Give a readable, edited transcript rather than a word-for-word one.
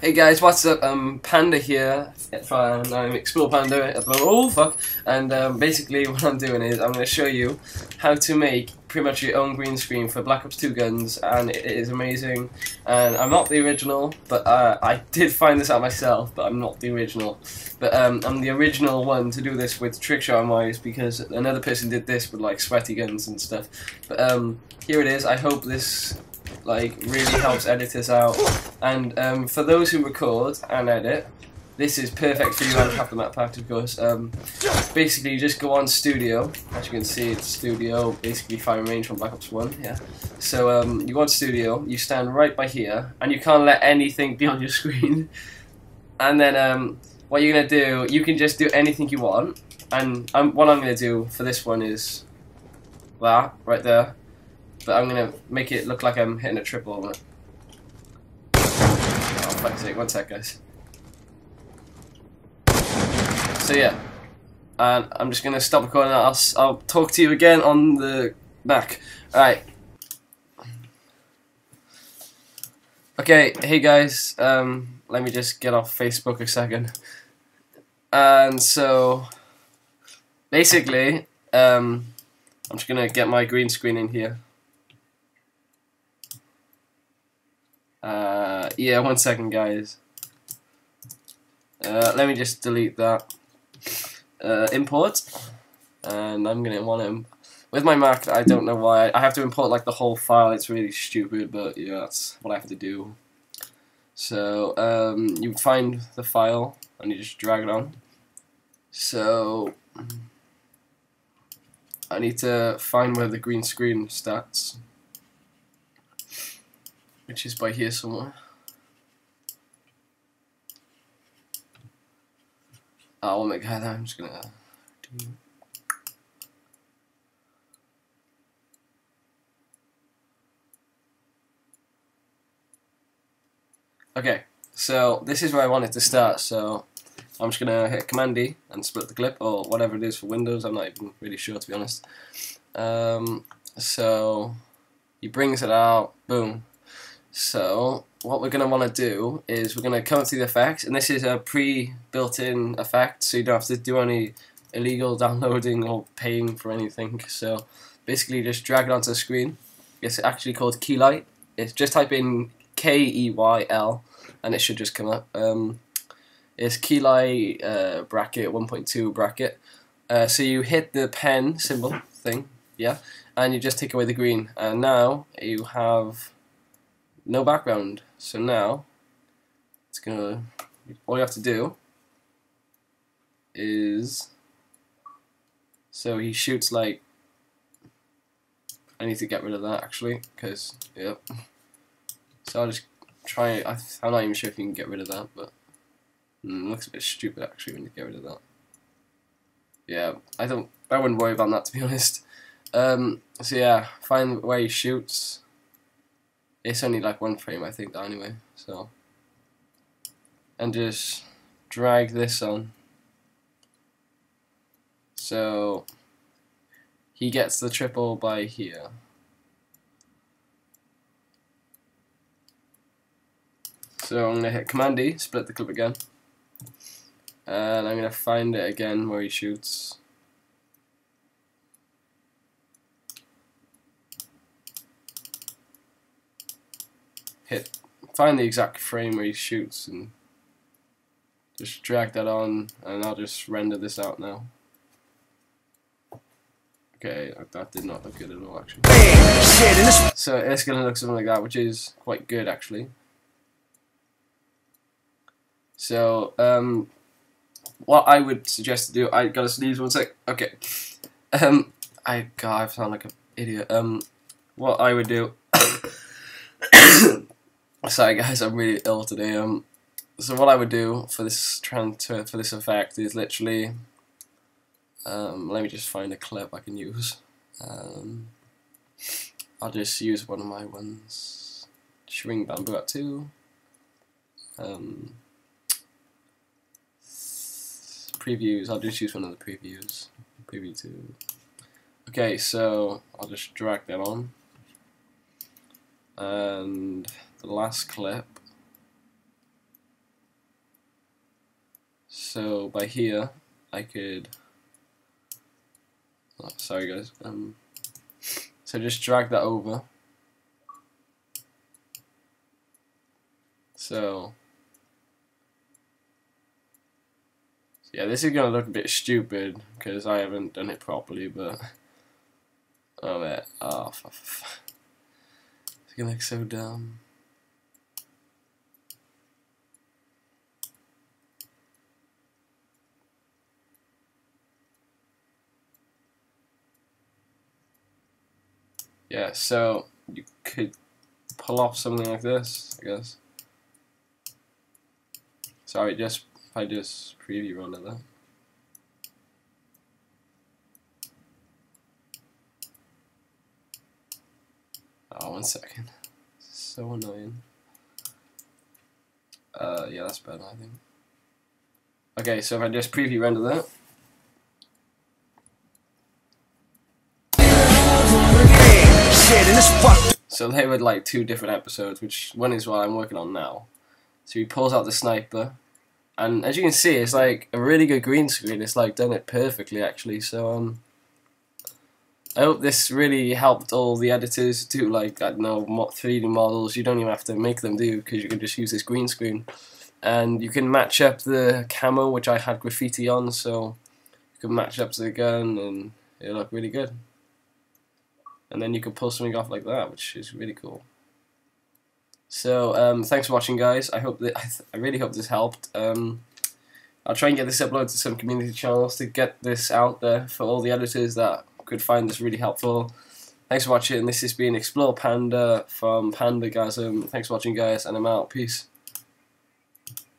Hey guys, what's up? Panda here. I'm Explore Panda at the moment. Oh fuck! And basically, what I'm doing is I'm going to show you how to make pretty much your own green screen for Black Ops 2 guns, and it is amazing. And I'm not the original, but I did find this out myself. But I'm not the original, but I'm the original one to do this with trickshot wise, because another person did this with like sweaty guns and stuff. But here it is. I hope this like really helps editors out, and for those who record and edit, this is perfect for you. And have the map packed, of course. Basically, you just go on Studio. As you can see, it's Studio, basically firing range from Black Ops 1. Yeah. So you go on Studio, you stand right by here, and you can't let anything be on your screen. And then what you're gonna do, you can just do anything you want. And what I'm gonna do for this one is that right there. But I'm gonna make it look like I'm hitting a triple on it. Oh, fuck's sake, one sec, guys. So yeah, and I'm just gonna stop recording that. I'll talk to you again on the back. Alright. Okay, hey guys, let me just get off Facebook a second. And so, basically, I'm just gonna get my green screen in here. Yeah, one second, guys. Let me just delete that. Import, and I'm gonna want to with my Mac. I don't know why I have to import like the whole file. It's really stupid, but yeah, that's what I have to do. So you find the file and you just drag it on. So I need to find where the green screen starts, which is by here somewhere. Oh my god, I'm just gonna do. Okay, so this is where I want it to start, so I'm just gonna hit Command E and split the clip, or whatever it is for Windows, I'm not even really sure, to be honest. So he brings it out, boom. So what we're going to want to do is we're going to come through the effects, and this is a pre-built-in effect, so you don't have to do any illegal downloading or paying for anything. So basically just drag it onto the screen. It's actually called Keylight. It's just type in K-E-Y-L and it should just come up. It's Keylight bracket 1.2 bracket. So you hit the pen symbol thing, yeah, and you just take away the green, and now you have no background. So now it's gonna, all you have to do is, so he shoots like, I need to get rid of that actually, because yep. So I'll just try. I'm not even sure if you can get rid of that, but it looks a bit stupid actually when you get rid of that. Yeah, I wouldn't worry about that, to be honest. So yeah, find where he shoots. It's only like one frame, I think, anyway, so. And just drag this on. So he gets the triple by here. So I'm going to hit Command E, split the clip again. And I'm going to find it again where he shoots. Find the exact frame where he shoots and just drag that on, and I'll just render this out now. Okay, that did not look good at all actually. So it's gonna look something like that, which is quite good actually. So what I would suggest to do, I gotta sneeze one sec. Okay. God, I sound like an idiot. What I would do. Sorry guys, I'm really ill today. So what I would do for this effect is literally, let me just find a clip I can use. I'll just use one of my ones. String bamboo up 2. Previews. I'll just use one of the previews. Preview 2. Okay, so I'll just drag that on. And the last clip So by here I could, oh, sorry guys, so just drag that over. So yeah, this is gonna look a bit stupid because I haven't done it properly, but oh man, oh, it's gonna look so dumb. Yeah, so you could pull off something like this, I guess. Sorry, just if I just preview run of that. Oh, 1 second. So annoying. Yeah, that's better, I think. Okay, so if I just preview render that. So they were like two different episodes, which one is what I'm working on now. So he pulls out the sniper, and as you can see, it's like a really good green screen. It's like done it perfectly, actually. So I hope this really helped all the editors do, like, I don't know, 3D models. You don't even have to make them do, because you can just use this green screen, and you can match up the camo, which I had graffiti on, so you can match up to the gun, and it looked really good. And then you can pull something off like that, which is really cool. So thanks for watching, guys. I hope that I really hope this helped. I'll try and get this uploaded to some community channels to get this out there for all the editors that could find this really helpful. Thanks for watching. This has been Explore Panda from Pandahgasm. Thanks for watching, guys, and I'm out. Peace.